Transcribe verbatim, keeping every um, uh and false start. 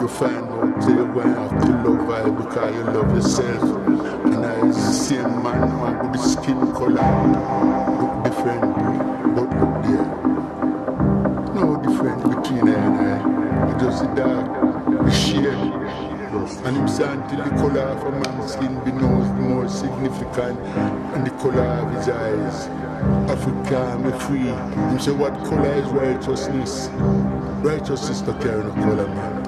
You'll find no clear way out to love I because you love yourself. And I is the same man who with the skin color look different, but look there. No difference between I and I. It's just the dark, the shade. And it's until the colour of a man's skin becomes more significant than the colour of his eyes. Africa, I'm free. He said, what colour is righteousness? Righteousness is not carrying a colour, man.